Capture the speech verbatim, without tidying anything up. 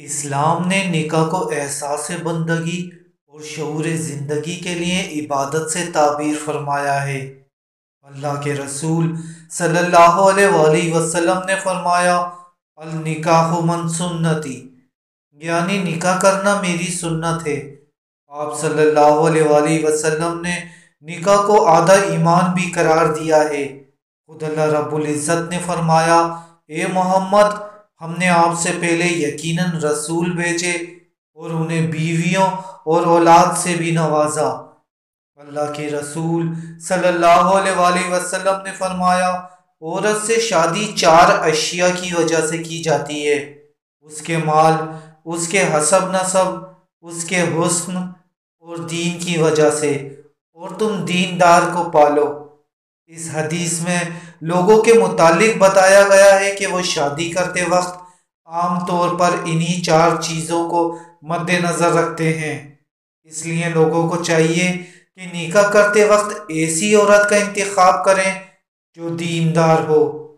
इस्लाम ने निकाह को एहसास बंदगी और शऊर ज़िंदगी के लिए इबादत से ताबीर फरमाया है। अल्लाह के रसूल सल्लल्लाहु अलैहि वसल्लम ने फरमाया, अल निकाह मन सुन्नती, यानी निकाह करना मेरी सुन्नत है। आप सल्लल्लाहु अलैहि वसल्लम ने निकाह को आधा ईमान भी करार दिया है। खुद अल्लाह रब्बुल इज़्ज़त ने फरमाया, ए मोहम्मद, हमने आपसे पहले यकीनन रसूल भेजे और उन्हें बीवियों और औलाद से भी नवाजा। अल्लाह के रसूल सल्लल्लाहु अलैहि वसल्लम ने फरमाया, औरत से शादी चार अशिया की वजह से की जाती है, उसके माल, उसके हसब नसब, उसके हुस्न और दीन की वजह से, और तुम दीनदार को पालो। इस हदीस में लोगों के मुतालिक बताया गया है कि वो शादी करते वक्त आमतौर पर इन्हीं चार चीज़ों को मद्देनज़र रखते हैं। इसलिए लोगों को चाहिए कि निकाह करते वक्त ऐसी औरत का इंतखाब करें जो दीनदार हो।